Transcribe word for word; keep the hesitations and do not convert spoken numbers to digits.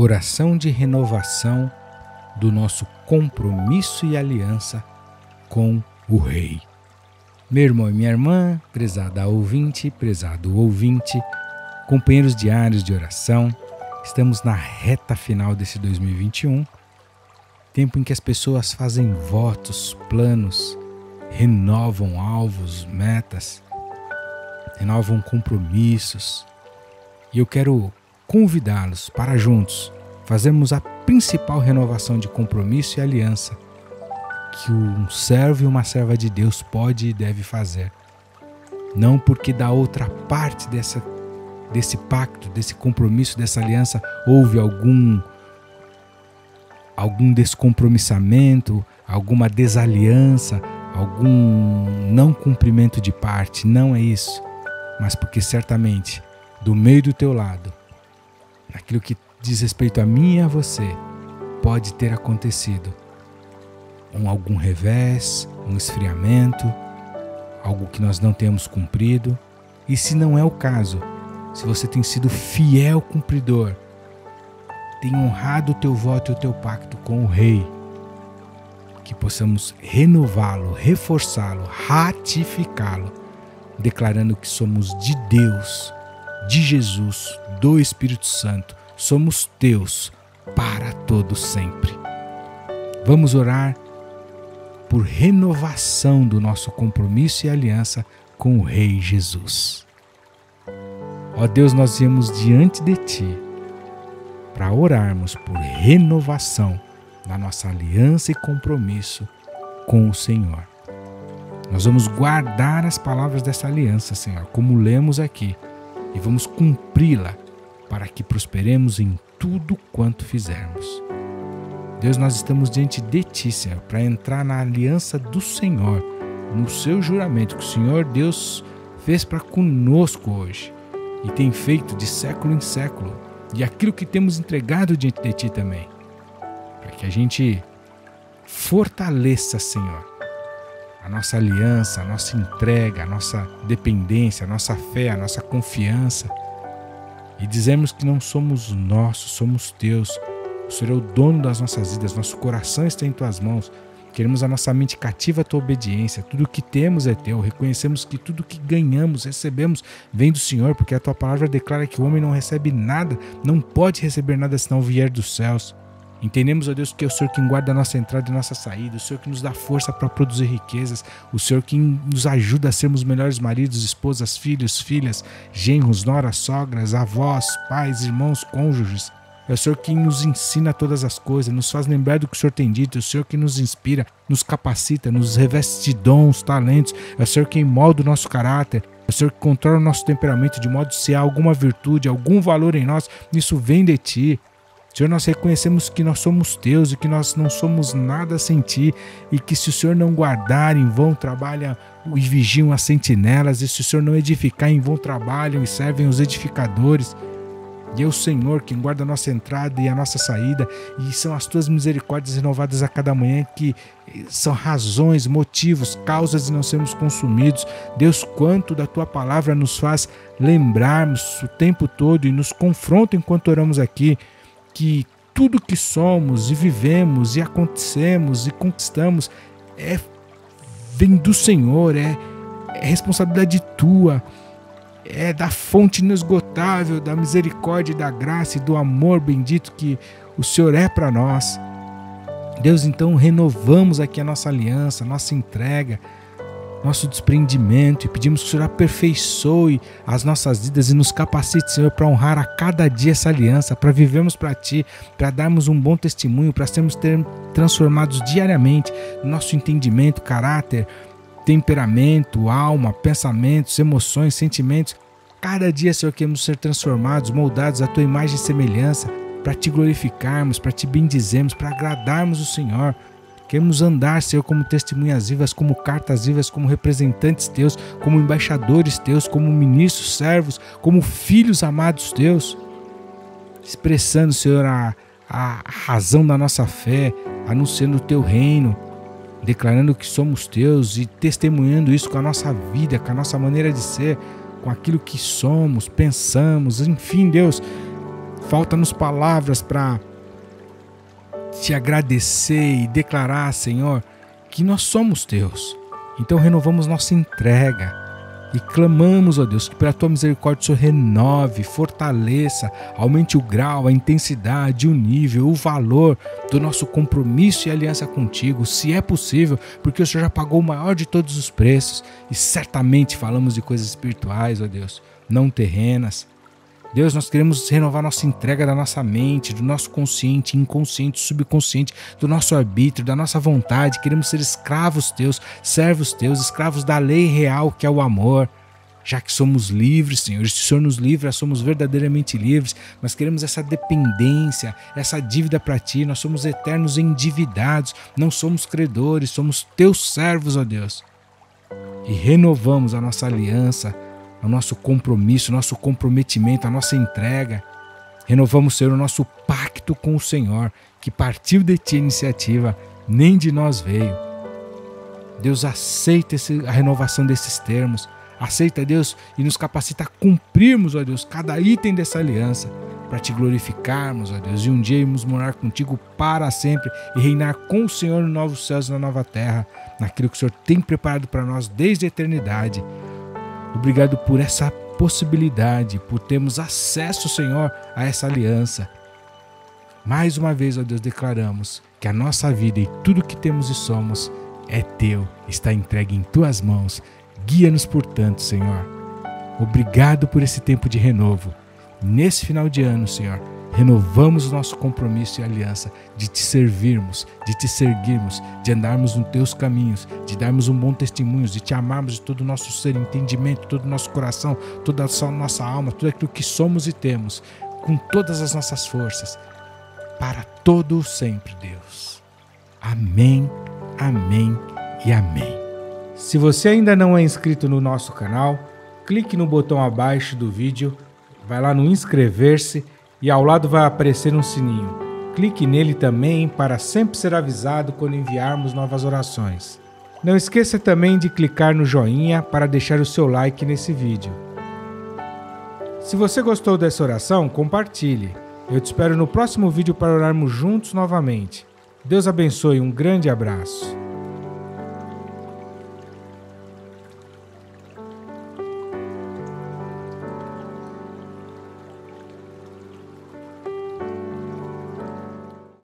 oração de renovação do nosso compromisso e aliança com o Rei. Meu irmão e minha irmã, prezada ouvinte, prezado ouvinte, companheiros diários de oração, estamos na reta final desse dois mil e vinte e um, tempo em que as pessoas fazem votos, planos, renovam alvos, metas, renovam compromissos. E eu quero convidá-los para juntos fazermos a principal renovação de compromisso e aliança que um servo e uma serva de Deus pode e deve fazer. Não porque da outra parte dessa, desse pacto, desse compromisso, dessa aliança, houve algum, algum descompromissamento, alguma desaliança, algum não cumprimento de parte. Não é isso, mas porque certamente do meio do teu lado, naquilo que diz respeito a mim e a você, pode ter acontecido um, algum revés, um esfriamento, algo que nós não temos cumprido. E se não é o caso, se você tem sido fiel cumpridor, tem honrado o teu voto e o teu pacto com o Rei, que possamos renová-lo, reforçá-lo, ratificá-lo, declarando que somos de Deus, de Jesus, do Espírito Santo, somos teus para todo sempre. Vamos orar por renovação do nosso compromisso e aliança com o Rei Jesus. Ó Deus, nós viemos diante de Ti para orarmos por renovação da nossa aliança e compromisso com o Senhor. Nós vamos guardar as palavras dessa aliança, Senhor, como lemos aqui, e vamos cumpri-la para que prosperemos em tudo quanto fizermos. Deus, nós estamos diante de Ti, Senhor, para entrar na aliança do Senhor, no seu juramento que o Senhor Deus fez para conosco hoje e tem feito de século em século, e aquilo que temos entregado diante de Ti também, para que a gente fortaleça, Senhor, a nossa aliança, a nossa entrega, a nossa dependência, a nossa fé, a nossa confiança, e dizemos que não somos nossos, somos Teus. O Senhor é o dono das nossas vidas, nosso coração está em Tuas mãos, queremos a nossa mente cativa à Tua obediência, tudo o que temos é Teu, reconhecemos que tudo que ganhamos, recebemos, vem do Senhor, porque a Tua palavra declara que o homem não recebe nada, não pode receber nada se não vier dos céus. Entendemos, ó Deus, que é o Senhor quem guarda a nossa entrada e a nossa saída, o Senhor que nos dá força para produzir riquezas, o Senhor que nos ajuda a sermos melhores maridos, esposas, filhos, filhas, genros, noras, sogras, avós, pais, irmãos, cônjuges. É o Senhor que nos ensina todas as coisas, nos faz lembrar do que o Senhor tem dito, é o Senhor que nos inspira, nos capacita, nos reveste de dons, talentos, é o Senhor quem molda o nosso caráter, é o Senhor que controla o nosso temperamento, de modo que se há alguma virtude, algum valor em nós, isso vem de Ti. Senhor, nós reconhecemos que nós somos Teus e que nós não somos nada sem Ti, e que se o Senhor não guardar, em vão trabalha e vigiam as sentinelas, e se o Senhor não edificar, em vão trabalham e servem os edificadores. E é o Senhor quem guarda a nossa entrada e a nossa saída, e são as Tuas misericórdias renovadas a cada manhã que são razões, motivos, causas de não sermos consumidos. Deus, quanto da Tua palavra nos faz lembrarmos o tempo todo e nos confronta enquanto oramos aqui, que tudo que somos e vivemos e acontecemos e conquistamos é, vem do Senhor, é, é responsabilidade Tua, é da fonte inesgotável da misericórdia, da graça e do amor bendito que o Senhor é para nós. Deus, então renovamos aqui a nossa aliança, nossa entrega, nosso desprendimento, e pedimos que o Senhor aperfeiçoe as nossas vidas e nos capacite, Senhor, para honrar a cada dia essa aliança, para vivermos para Ti, para darmos um bom testemunho, para sermos ter, transformados diariamente no nosso entendimento, caráter, temperamento, alma, pensamentos, emoções, sentimentos. Cada dia, Senhor, queremos ser transformados, moldados à Tua imagem e semelhança, para Te glorificarmos, para Te bendizermos, para agradarmos o Senhor. Queremos andar, Senhor, como testemunhas vivas, como cartas vivas, como representantes Teus, como embaixadores Teus, como ministros, servos, como filhos amados Teus, expressando, Senhor, a, a razão da nossa fé, anunciando o Teu reino, declarando que somos Teus e testemunhando isso com a nossa vida, com a nossa maneira de ser, com aquilo que somos, pensamos, enfim, Deus, Falta-nos palavras para te agradecer e declarar, Senhor, que nós somos teus. Então renovamos nossa entrega e clamamos, ó Deus, que pela tua misericórdia o Senhor renove, fortaleça, aumente o grau, a intensidade, o nível, o valor do nosso compromisso e aliança contigo, se é possível, porque o Senhor já pagou o maior de todos os preços. E certamente falamos de coisas espirituais, ó Deus, não terrenas. Deus, nós queremos renovar nossa entrega da nossa mente, do nosso consciente, inconsciente, subconsciente, do nosso arbítrio, da nossa vontade. Queremos ser escravos teus, servos teus, escravos da lei real que é o amor. Já que somos livres, Senhor, se o Senhor nos livra, somos verdadeiramente livres, mas queremos essa dependência, essa dívida para ti. Nós somos eternos endividados, não somos credores, somos teus servos, ó Deus. E renovamos a nossa aliança, o nosso compromisso, o nosso comprometimento, a nossa entrega. Renovamos, Senhor, o nosso pacto com o Senhor, que partiu de ti a iniciativa, nem de nós veio. Deus, aceita esse, a renovação desses termos, aceita, Deus, e nos capacita a cumprirmos, ó Deus, cada item dessa aliança, para te glorificarmos, ó Deus, e um dia irmos morar contigo para sempre e reinar com o Senhor nos novos céus e na nova terra, naquilo que o Senhor tem preparado para nós desde a eternidade. Obrigado por essa possibilidade, por termos acesso, Senhor, a essa aliança. Mais uma vez, ó Deus, declaramos que a nossa vida e tudo que temos e somos é teu, está entregue em tuas mãos. Guia-nos, portanto, Senhor. Obrigado por esse tempo de renovo. Nesse final de ano, Senhor, renovamos o nosso compromisso e aliança de te servirmos, de te seguirmos, de andarmos nos teus caminhos, de darmos um bom testemunho, de te amarmos de todo o nosso ser, entendimento, todo o nosso coração, toda a nossa alma, tudo aquilo que somos e temos, com todas as nossas forças, para todo o sempre, Deus. Amém, amém e amém. Se você ainda não é inscrito no nosso canal, clique no botão abaixo do vídeo, vai lá no inscrever-se, e ao lado vai aparecer um sininho. Clique nele também para sempre ser avisado quando enviarmos novas orações. Não esqueça também de clicar no joinha para deixar o seu like nesse vídeo. Se você gostou dessa oração, compartilhe. Eu te espero no próximo vídeo para orarmos juntos novamente. Deus abençoe, um grande abraço.